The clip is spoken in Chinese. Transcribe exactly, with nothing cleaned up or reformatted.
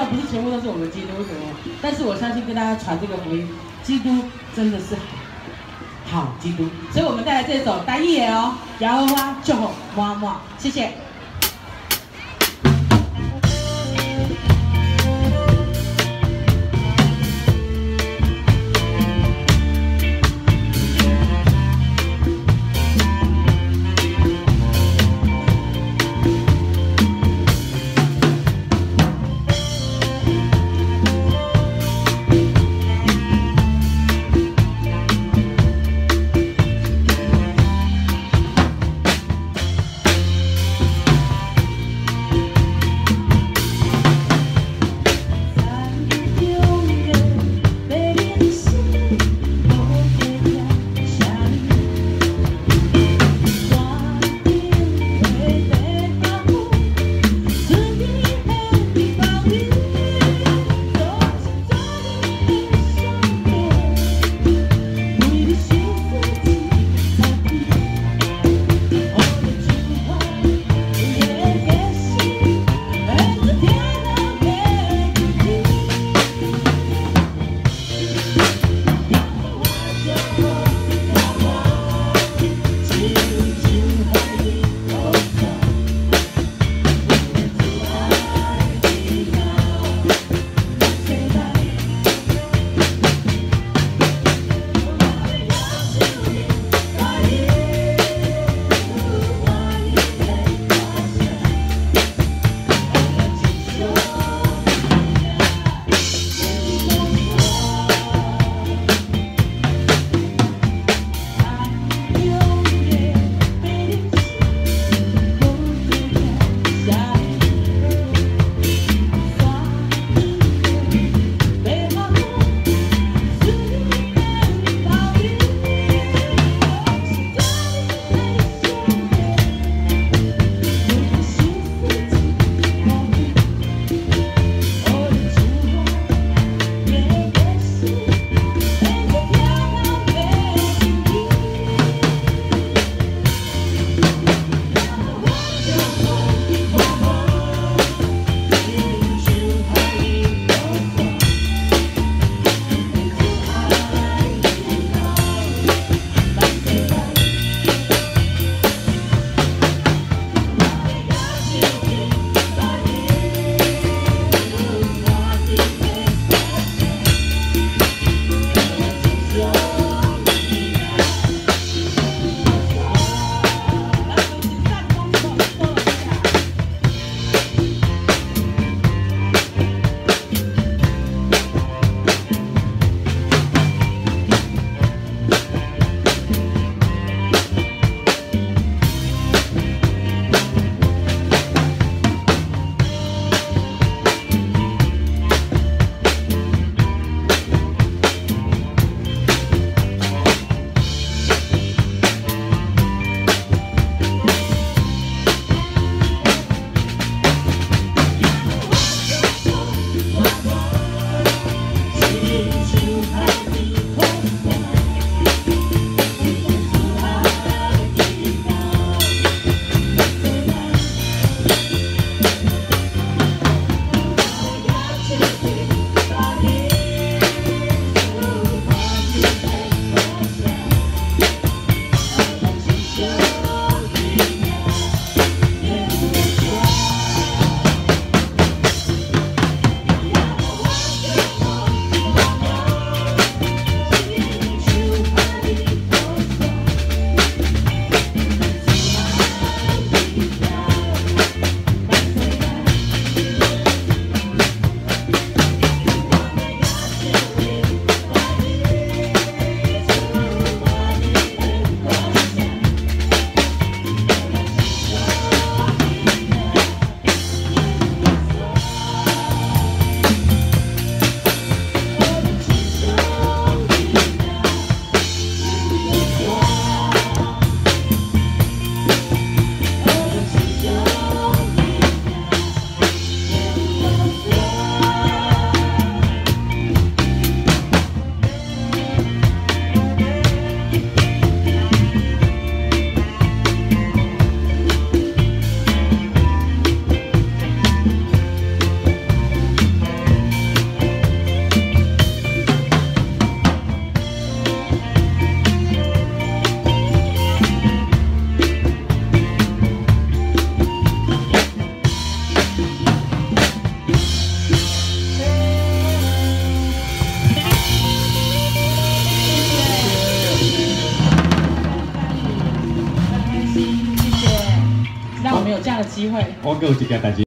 道不是全部都是我们基督徒，但是我相信跟大家传这个福音，基督真的是好基督。所以我们带来这首单一耶哦，然后哇就好哇哇，谢谢。的机会。我还有一件代志